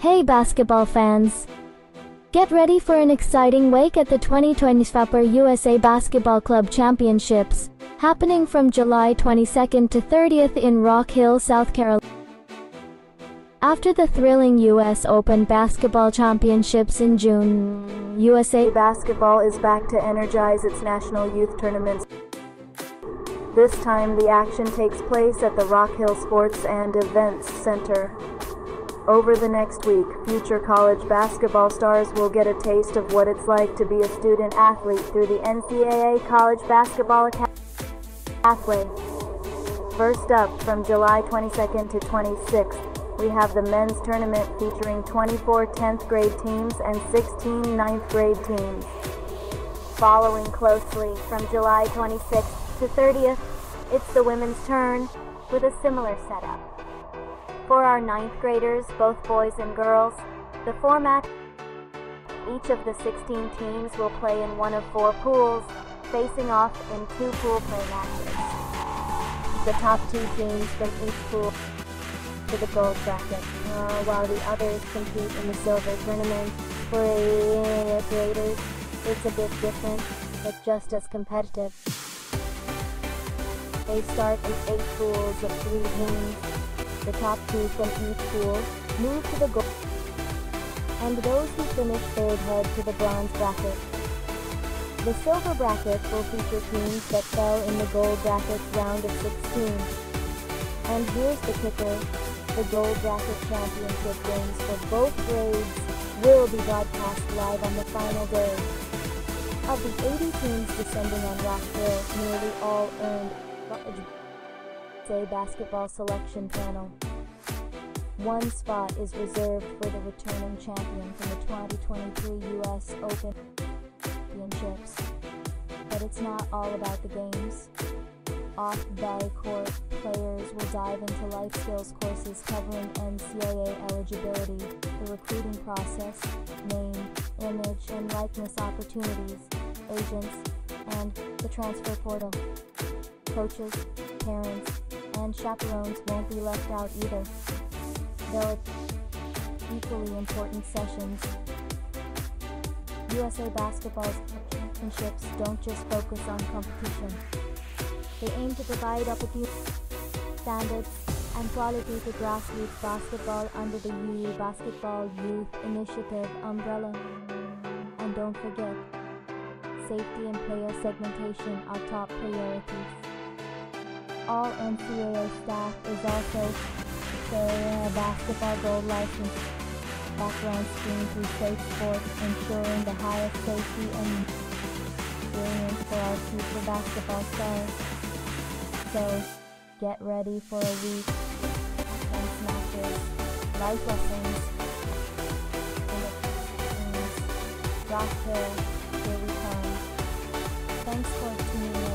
Hey basketball fans! Get ready for an exciting week at the 2025 USA Basketball Club Championships, happening from July 22nd to 30th in Rock Hill, South Carolina. After the thrilling US Open Basketball Championships in June, USA Basketball is back to energize its national youth tournaments. This time the action takes place at the Rock Hill Sports and Events Center. Over the next week, future college basketball stars will get a taste of what it's like to be a student athlete through the NCAA College Basketball Academy Pathway. First up, from July 22nd to 26th, we have the men's tournament featuring 24 10th grade teams and 16 9th grade teams. Following closely, from July 26th to 30th, it's the women's turn with a similar setup. For our 9th graders, both boys and girls, the format: each of the 16 teams will play in one of four pools, facing off in two pool play matches. The top two teams from each pool to the gold bracket, while the others compete in the silver tournament. For 8th graders, it's a bit different, but just as competitive. They start with 8 pools of 3 teams. The top 2 from each pool move to the gold, and those who finish third head to the bronze bracket. The silver bracket will feature teams that fell in the gold bracket's round of 16. And here's the kicker: the gold bracket championship games for both grades will be broadcast live on the final day. Of the 80 teams descending on Rock Hill, nearly all earned USA Basketball Selection Panel. One spot is reserved for the returning champion from the 2023 US Open Championships. But it's not all about the games. Off the court, players will dive into life skills courses covering NCAA eligibility, the recruiting process, name, image, and likeness opportunities, agents, and the transfer portal. Coaches, parents, and chaperones won't be left out either. There are equally important sessions. USA Basketball's championships don't just focus on competition. They aim to provide opportunities, standards, and quality to grassroots basketball under the UU Basketball Youth Initiative umbrella. And don't forget, safety and player segmentation are top priorities. All NCAA staff is also carrying a basketball gold license. Background screen through safe sports, ensuring the highest safety and experience for our future basketball stars. So, get ready for a week of smashes, life lessons, and Rock Hill, here we come. Thanks for tuning in.